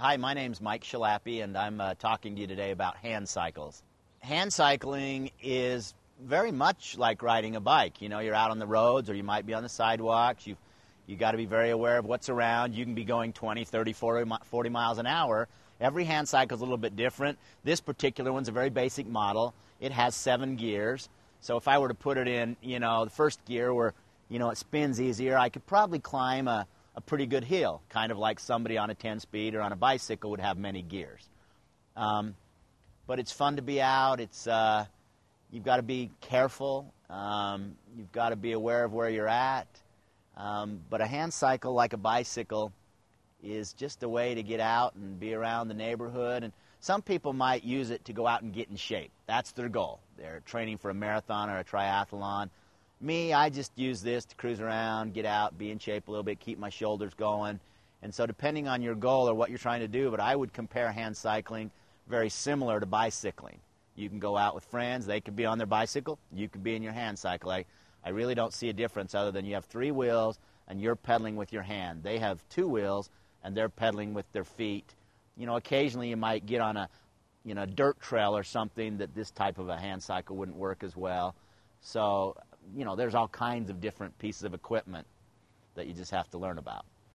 Hi, my name's Mike Schlappi, and I'm talking to you today about hand cycles. Hand cycling is very much like riding a bike. You know, you're out on the roads, or you might be on the sidewalks. You've got to be very aware of what's around. You can be going 20, 30, 40 miles an hour. Every hand cycle is a little bit different. This particular one's a very basic model. It has 7 gears. So if I were to put it in, you know, the first gear where, you know, it spins easier, I could probably climb a pretty good hill, kind of like somebody on a 10-speed or on a bicycle would have many gears. But it's fun to be out. You've got to be careful. You've got to be aware of where you're at. But a hand cycle, like a bicycle, is just a way to get out and be around the neighborhood. And some people might use it to go out and get in shape. That's their goal. They're training for a marathon or a triathlon. Me, I just use this to cruise around, get out, be in shape a little bit, keep my shoulders going. And so depending on your goal or what you're trying to do, but I would compare hand cycling very similar to bicycling. You can go out with friends. They could be on their bicycle. You could be in your hand cycle. I really don't see a difference other than you have 3 wheels and you're pedaling with your hand. They have 2 wheels and they're pedaling with their feet. You know, occasionally you might get on a dirt trail or something that this type of a hand cycle wouldn't work as well. So, you know, there's all kinds of different pieces of equipment that you just have to learn about.